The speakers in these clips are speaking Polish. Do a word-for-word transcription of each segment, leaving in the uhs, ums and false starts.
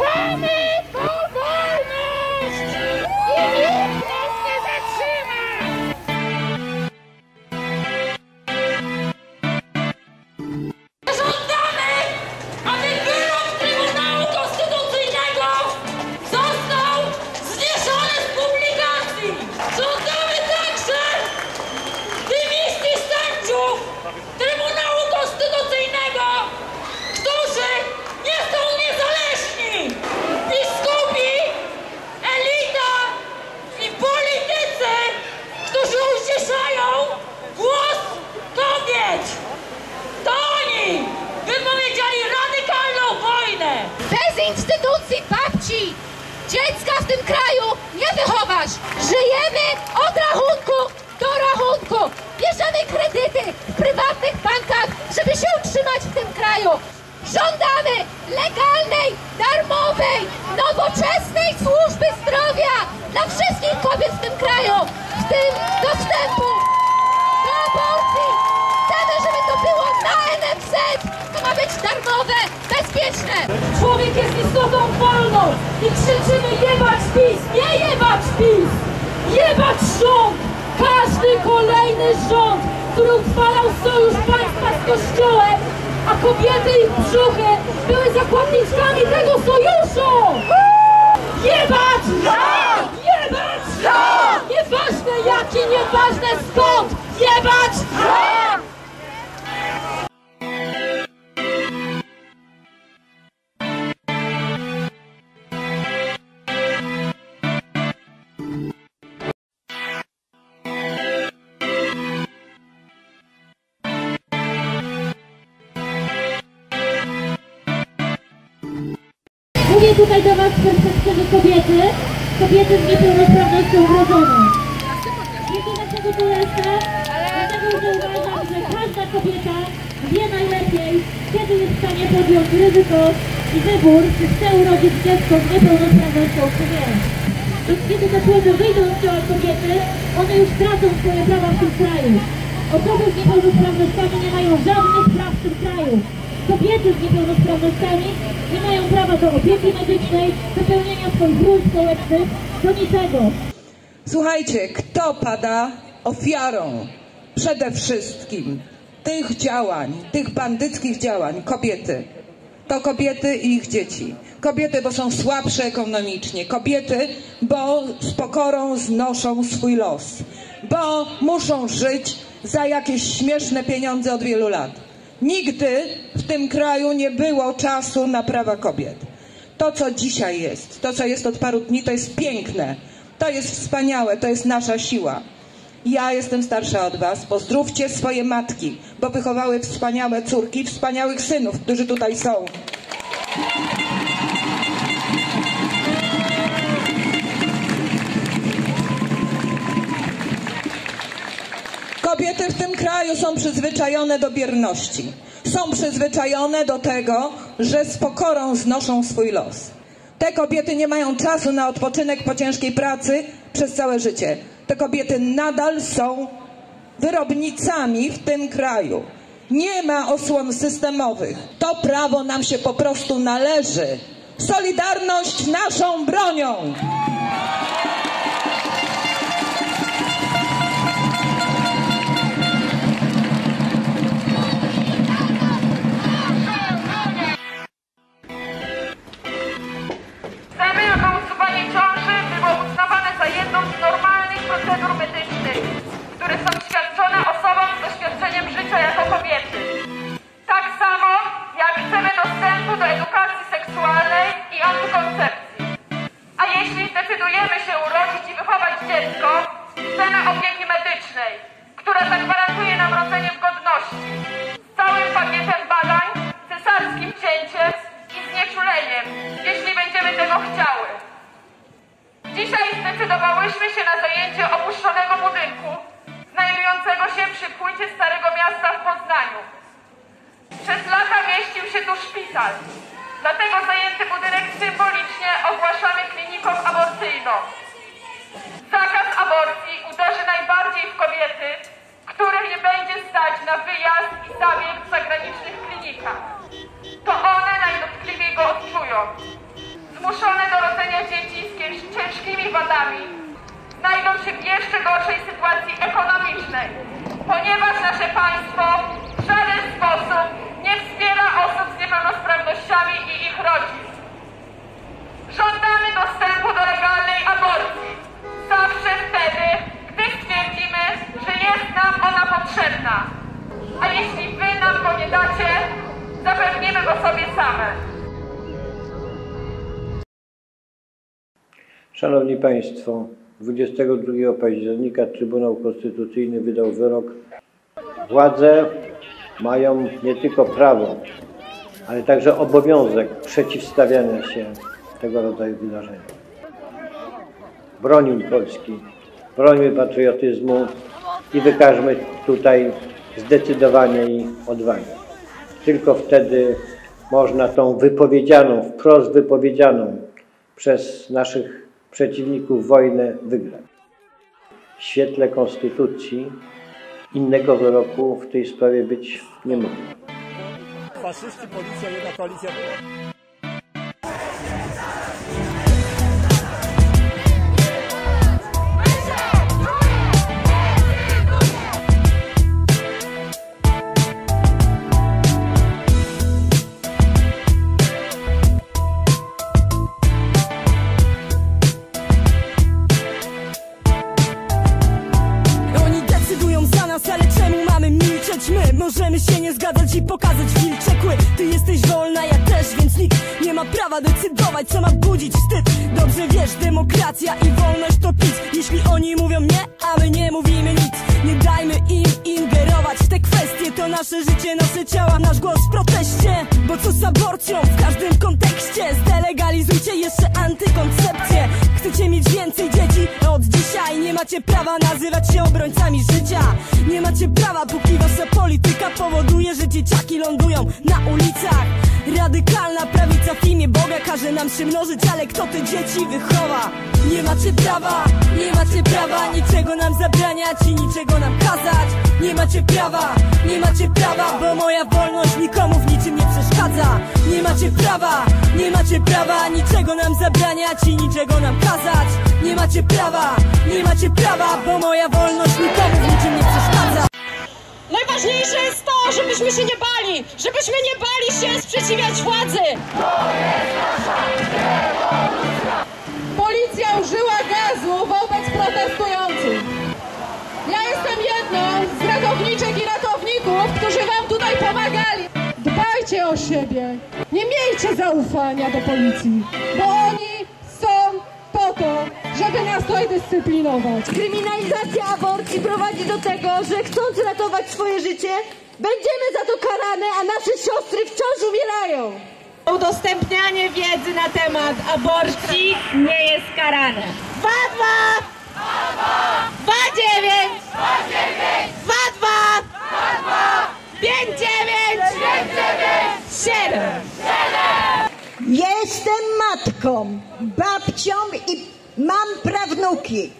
Ogłaszamy tą wolność! I nikt nas nie zatrzyma! Żądamy, aby wyrok Trybunału Konstytucyjnego został zniesiony z publikacji! Żądamy także dymisji sędziów Trybunału Konstytucyjnego, którzy nie są niezależni! I skupi elita i politycy, którzy uciszają głos kobiet! To oni wypowiedzieli radykalną wojnę! Bez instytucji babci dziecka w tym kraju nie wychowasz! Żyjemy od rachunku do rachunku! Bierzemy kredyty w prywatnych bankach, żeby się utrzymać w tym kraju! Żądamy legalnej, darmowej, nowoczesnej służby zdrowia dla wszystkich kobiet w tym kraju, w tym dostępu do aborcji. Chcemy, żeby to było na N F Z. To ma być darmowe, bezpieczne. Człowiek jest istotą wolną i krzyczymy jebać PiS, nie jebać PiS, jebać rząd. Każdy kolejny rząd, który uchwalał sojusz państwa z kościołem, a kobiety i brzuchy były zakładniczkami tego sojuszu! Jebać rząd! Jebać rząd! Nieważne jaki, nieważne skąd! Jebać rząd! Mówię tutaj do was z perspektywy kobiety, kobiety z niepełnosprawnością urodzoną. Nie to dlatego to jestem, dlatego że uważam, że każda kobieta wie najlepiej, kiedy jest w stanie podjąć ryzyko i wybór, czy chce urodzić dziecko z niepełnosprawnością, czy nie. I kiedy te płody wyjdą z ciała kobiety, one już tracą swoje prawa w tym kraju. Osoby z niepełnosprawnościami nie mają żadnych praw w tym kraju. Kobiety z niepełnosprawnościami nie mają prawa do opieki medycznej, do pełnienia swoich ról społecznych, do niczego. Słuchajcie, kto pada ofiarą przede wszystkim tych działań, tych bandyckich działań? Kobiety. To kobiety i ich dzieci. Kobiety, bo są słabsze ekonomicznie. Kobiety, bo z pokorą znoszą swój los. Bo muszą żyć za jakieś śmieszne pieniądze od wielu lat. Nigdy w tym kraju nie było czasu na prawa kobiet. To, co dzisiaj jest, to, co jest od paru dni, to jest piękne, to jest wspaniałe, to jest nasza siła. Ja jestem starsza od was, pozdrówcie swoje matki, bo wychowały wspaniałe córki, wspaniałych synów, którzy tutaj są. Kobiety w tym kraju są przyzwyczajone do bierności. Są przyzwyczajone do tego, że z pokorą znoszą swój los. Te kobiety nie mają czasu na odpoczynek po ciężkiej pracy przez całe życie. Te kobiety nadal są wyrobnicami w tym kraju. Nie ma osłon systemowych. To prawo nam się po prostu należy. Solidarność naszą bronią! Procedur medycznych, które są świadczone osobom z doświadczeniem życia jako kobiety. Tak samo jak chcemy dostępu do edukacji seksualnej i antykoncepcji. A jeśli zdecydujemy się urodzić i wychować dziecko, chcemy opieki medycznej, która zagwarantuje nam rodzenie w godności, z całym pakietem badań, cesarskim cięciem i znieczuleniem, jeśli będziemy tego chciały. Dzisiaj zdecydowałyśmy się na zajęcie opuszczonego budynku znajdującego się przy płycie Starego Miasta w Poznaniu. Przez lata mieścił się tu szpital, dlatego zajęty budynek symbolicznie ogłaszamy kliniką aborcyjną. Zakaz aborcji uderzy najbardziej w kobiety, których nie będzie stać na wyjazd i zabieg w zagranicznych klinikach. To one najdotkliwiej go odczują. drogi. Żądamy dostępu do legalnej aborcji. Zawsze wtedy, gdy stwierdzimy, że jest nam ona potrzebna. A jeśli wy nam go nie dacie, zapewnimy go sobie same. Szanowni Państwo, dwudziestego drugiego października Trybunał Konstytucyjny wydał wyrok. Władze mają nie tylko prawo, ale także obowiązek przeciwstawiania się tego rodzaju wydarzeniom. Brońmy Polski, brońmy patriotyzmu i wykażmy tutaj zdecydowanie i odwagę. Tylko wtedy można tą wypowiedzianą, wprost wypowiedzianą przez naszych przeciwników wojnę wygrać. W świetle konstytucji innego wyroku w tej sprawie być nie może. Faszyści, policja, jedna koalicja. My możemy się nie zgadzać i pokazać wilcze kły. Ty jesteś wolna, ja też, więc nikt nie ma prawa decydować, co ma budzić wstyd. Dobrze wiesz, demokracja i wolność to pić. Jeśli oni mówią nie, a my nie mówimy nic. Nie dajmy im ingerować w te kwestie. To nasze życie, nasze ciała, nasz głos w proteście. Bo co z aborcją w każdym kontekście? Zdelegalizujcie jeszcze antykoncepcję. Chcecie mieć więcej dzieci? Od dzisiaj nie macie prawa nazywać się obrońcami życia. Nie macie prawa, póki wasza polityka powoduje, że dzieciaki lądują na ulicach. Radykalna prawica w imię Boga każe nam się mnożyć, ale kto te dzieci wychowa? Nie macie prawa, nie macie prawa niczego nam zabraniać i niczego nam kazać. Nie macie prawa, nie macie prawa, bo moja wolność nikomu w niczym nie przeszkadza. Nie macie prawa, nie macie prawa niczego nam zabraniać i niczego nam kazać. Nie macie prawa, nie macie prawa, bo moja wolność nikomu w niczym nie przeszkadza. Najważniejsze jest to, żebyśmy się nie bali, żebyśmy nie bali się sprzeciwiać władzy. To jest nasza rewolucja. Policja użyła gazu wobec protestujących. Ja jestem jedną z ratowniczek i ratowników, którzy wam tutaj pomagali. Dbajcie o siebie, nie miejcie zaufania do policji, bo oni są po to, żeby nas tutaj dyscyplinować. Kryminalizacja aborcji prowadzi do tego, że chcąc ratować swoje życie, będziemy za to karane, a nasze siostry wciąż umierają. Udostępnianie wiedzy na temat aborcji nie jest karane. dwa dwa, dwa dwa, dwa dziewięć, dwa dziewięć, dwa dwa, pięć dziewięć, siedem, siedem. Jestem matką, babcią i mam prawnuki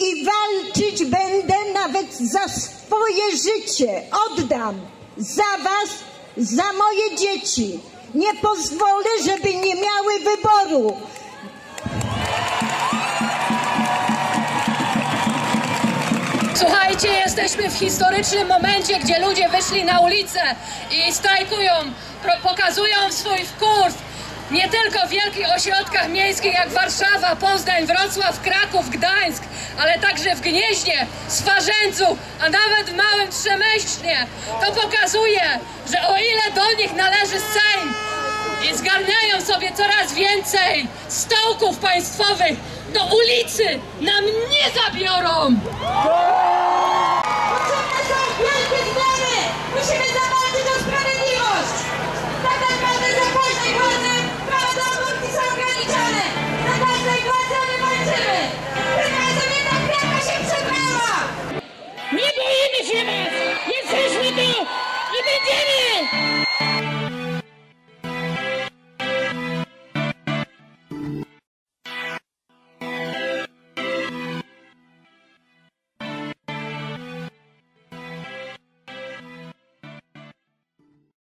i walczyć będę nawet za swoje życie. Oddam za was, za moje dzieci. Nie pozwolę, żeby nie miały wyboru. Słuchajcie, jesteśmy w historycznym momencie, gdzie ludzie wyszli na ulicę i strajkują, pokazują swój wkurw. Nie tylko w wielkich ośrodkach miejskich jak Warszawa, Poznań, Wrocław, Kraków, Gdańsk, ale także w Gnieźnie, Swarzędzu, a nawet w Małym Trzemyślnie. To pokazuje, że o ile do nich należy Sejm i zgarniają sobie coraz więcej stołków państwowych, do ulicy nam nie zabiorą!